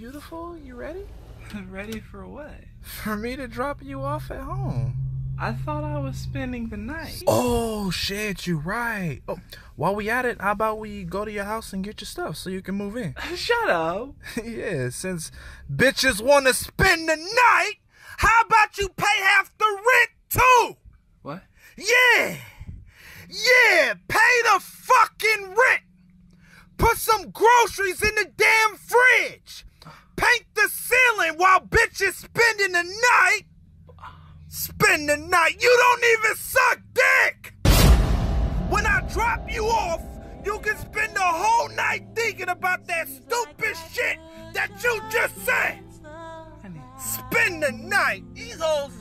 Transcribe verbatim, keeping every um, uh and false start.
beautiful, you ready? Ready for what? For me to drop you off at home. I thought I was spending the night. Oh, shit, you right. Oh, while we at it, how about we go to your house and get your stuff so you can move in? Shut up. Yeah, since bitches want to spend the night, how about you pay half the rent, too? What? Yeah. Yeah, pay the fucking rent. Put some groceries in the damn fridge. Paint the ceiling while bitches spending the night. Spend the night. You don't even suck dick. When I drop you off, you can spend the whole night thinking about that stupid shit that you just said. Spend the night. These hoes